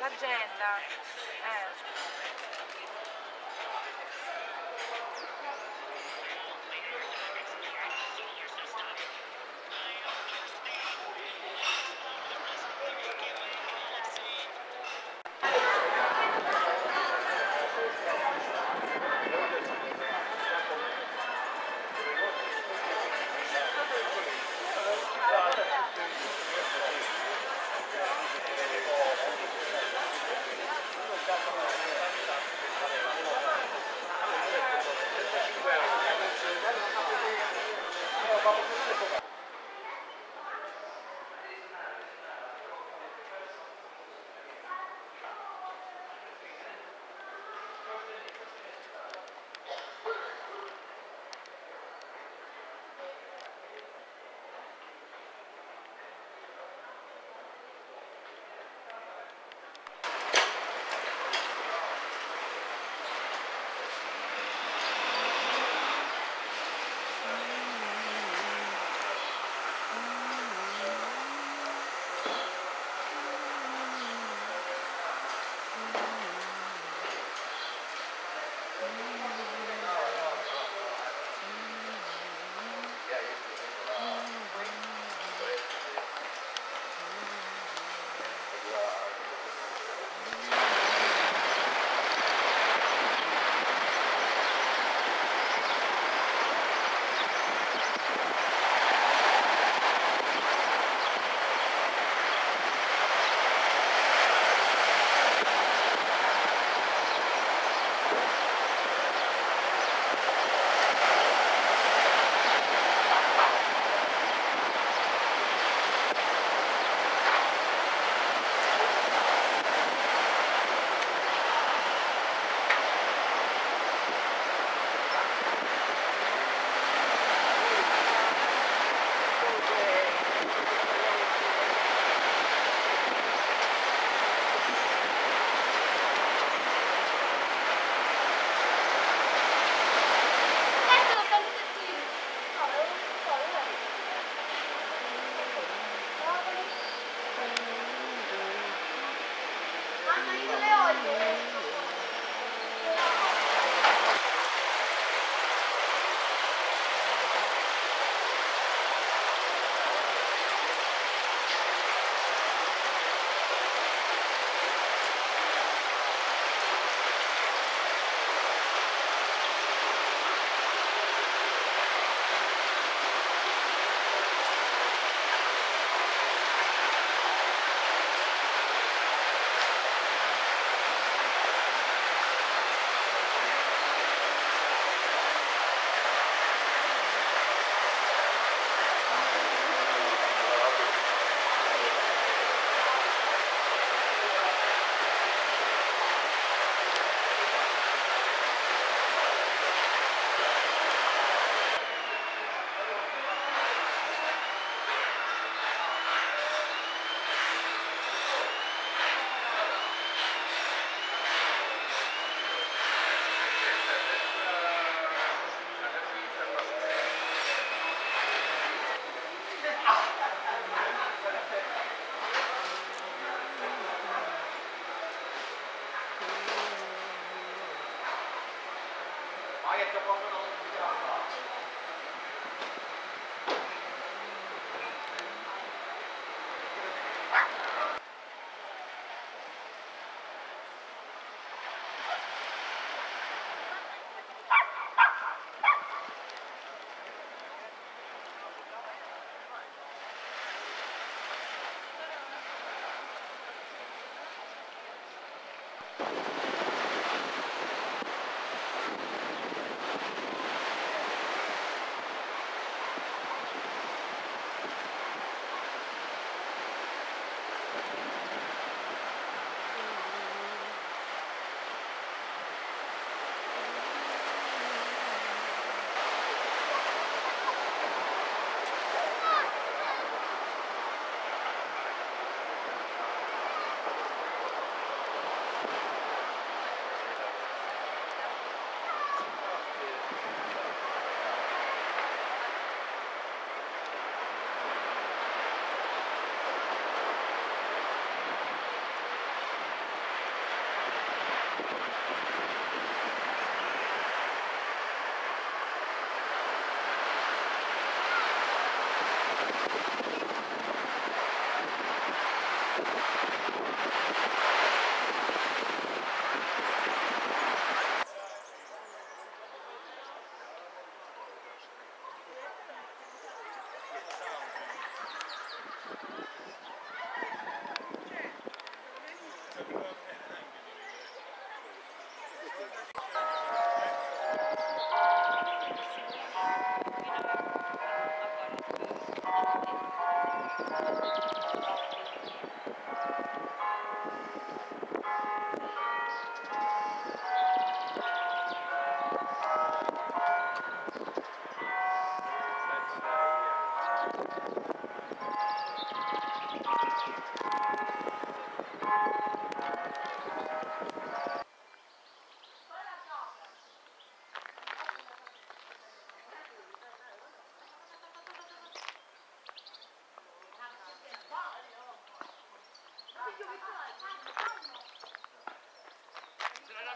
L'agenda.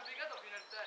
complicato fino al terzo.